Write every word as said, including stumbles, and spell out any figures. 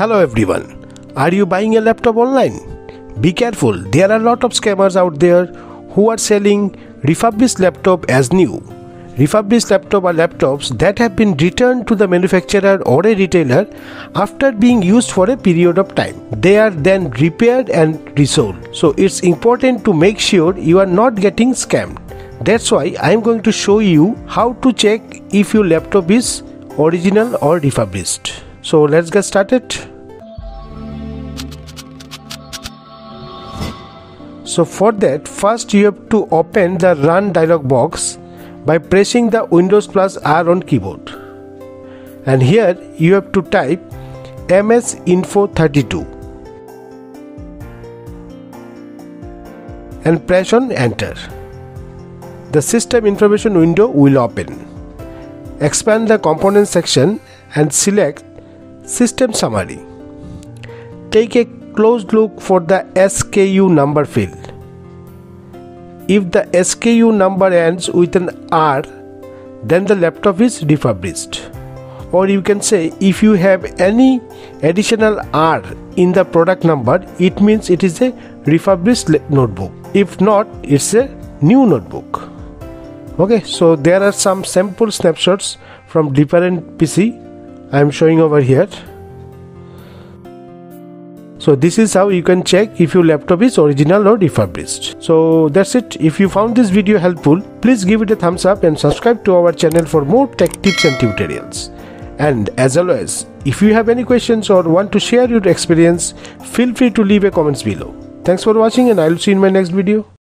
Hello everyone, are you buying a laptop online? Be careful, there are a lot of scammers out there who are selling refurbished laptop as new. Refurbished laptop are laptops that have been returned to the manufacturer or a retailer after being used for a period of time. They are then repaired and resold. So it's important to make sure you are not getting scammed. That's why I'm going to show you how to check if your laptop is original or refurbished. So let's get started. So for that, first you have to open the Run dialog box by pressing the Windows plus R on keyboard. And here you have to type M S info thirty-two and press on enter. The system information window will open. Expand the components section and select System Summary. Take a close look for the S K U number field. If the S K U number ends with an R, then the laptop is refurbished. Or you can say if you have any additional R in the product number, it means it is a refurbished notebook. If not, it's a new notebook. Okay, so there are some sample snapshots from different P C I am showing over here. So this is how you can check if your laptop is original or refurbished. So that's it. If you found this video helpful, please give it a thumbs up and subscribe to our channel for more tech tips and tutorials. And as always, if you have any questions or want to share your experience, feel free to leave a comment below. Thanks for watching and I'll see you in my next video.